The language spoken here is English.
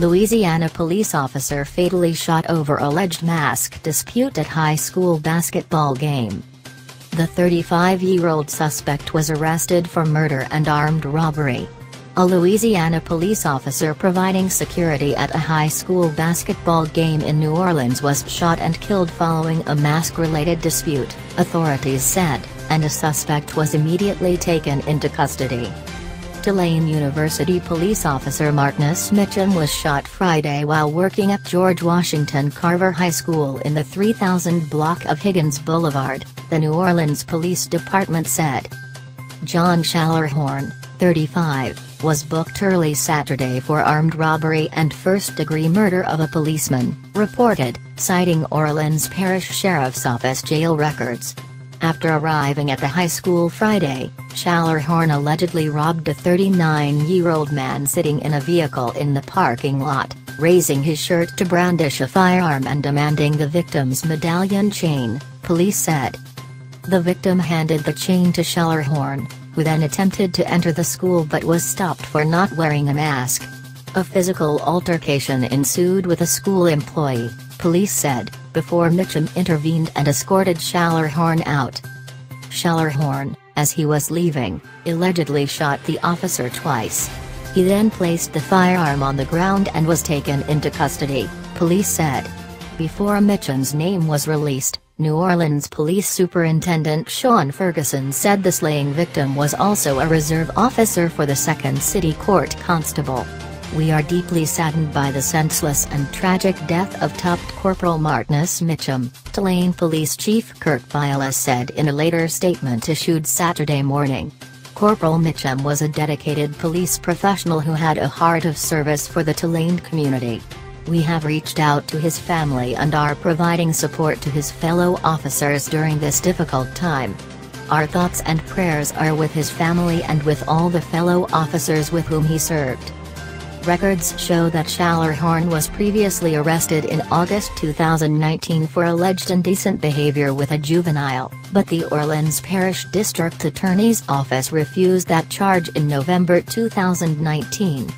Louisiana police officer fatally shot over alleged mask dispute at high school basketball game. The 35-year-old suspect was arrested for murder and armed robbery. A Louisiana police officer providing security at a high school basketball game in New Orleans was shot and killed following a mask-related dispute, authorities said, and a suspect was immediately taken into custody. Tulane University police officer Martinus Mitchum was shot Friday while working at George Washington Carver High School in the 3000 block of Higgins Boulevard, the New Orleans Police Department said. John Shallerhorn, 35, was booked early Saturday for armed robbery and first-degree murder of a policeman, reported, citing Orleans Parish Sheriff's Office jail records. After arriving at the high school Friday, Shallerhorn allegedly robbed a 39-year-old man sitting in a vehicle in the parking lot, raising his shirt to brandish a firearm and demanding the victim's medallion chain, police said. The victim handed the chain to Shallerhorn, who then attempted to enter the school but was stopped for not wearing a mask. A physical altercation ensued with a school employee, police said, before Mitchum intervened and escorted Shallerhorn out. Shallerhorn, as he was leaving, allegedly shot the officer twice. He then placed the firearm on the ground and was taken into custody, police said. Before Mitchum's name was released, New Orleans Police Superintendent Sean Ferguson said the slaying victim was also a reserve officer for the Second City Court Constable. "We are deeply saddened by the senseless and tragic death of Top Corporal Martinus Mitchum," Tulane Police Chief Kirk Viola said in a later statement issued Saturday morning. Corporal Mitchum was a dedicated police professional who had a heart of service for the Tulane community. "We have reached out to his family and are providing support to his fellow officers during this difficult time. Our thoughts and prayers are with his family and with all the fellow officers with whom he served." Records show that Shallerhorn was previously arrested in August 2019 for alleged indecent behavior with a juvenile, but the Orleans Parish District Attorney's Office refused that charge in November 2019.